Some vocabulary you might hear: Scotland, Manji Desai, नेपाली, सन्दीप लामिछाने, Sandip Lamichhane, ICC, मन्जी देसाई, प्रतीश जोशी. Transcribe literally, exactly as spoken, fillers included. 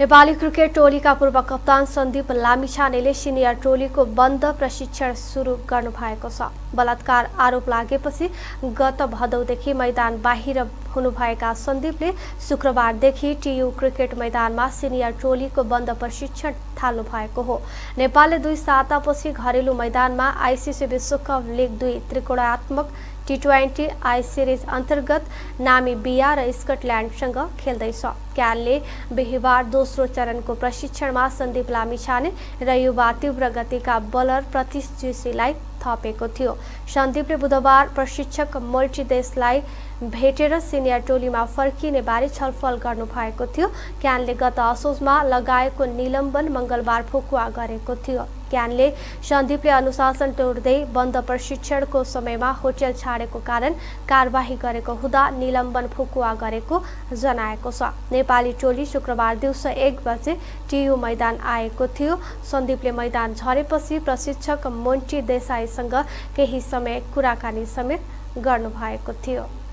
नेपाली cricket टोली का पूर्व कप्तान सन्दीप लामिछानेले सीनियर टोली को बन्द प्रशिक्षण सुरु गर्नु भएको छ। बलात्कार आरोप लागेपछि गत भदौदेखि मैदान बाहिर हुनुभएका सन्दीपले शुक्रबारदेखि टीयू क्रिकेट मैदानमा सीनियर टोली को बन्द प्रशिक्षण थाल्नु भएको हो। नेपालले दुई सातापछि घरेलु मैदानमा आईसीसी विश्वकप लीग दुई त्रिकोणात्मक टी ट्वेन्टी आई सीरीज अंतर्गत नामिबिया र स्कटल्याण्डसँग खेल्दैछ। क्यालले बिहीबार दोस्रो चरणको प्रशिक्षणमा सन्दीप लामिछाने र युवा तीव्र गतिका बलर प्रतीश जोशीलाई थपेको थियो। सन्दीपले बुधबार प्रशिक्षक मन्जी देसाईलाई भेटेर सिनियर टोलीमा फर्किने बारे छलफल गर्नुभएको थियो। क्यानले गत असोजमा लगाएको निलम्बन मंगलबार फुकुवा गरेको थियो। क्यानले सन्दीपले अनुशासन तोड्दै बन्द प्रशिक्षणको समयमा होटल छाडेको कारण कारबाही गरेको हुँदा निलम्बन फुकुवा गरेको जनाएको छ। नेपाली टोली शुक्रबार दिउँसो एक बजे टीयू मैदान आएको थियो। सन्दीपले मैदान झरेपछि प्रशिक्षक मन्जी देसाईसँग केही समय कुराकानी समेत गर्नुभएको थियो।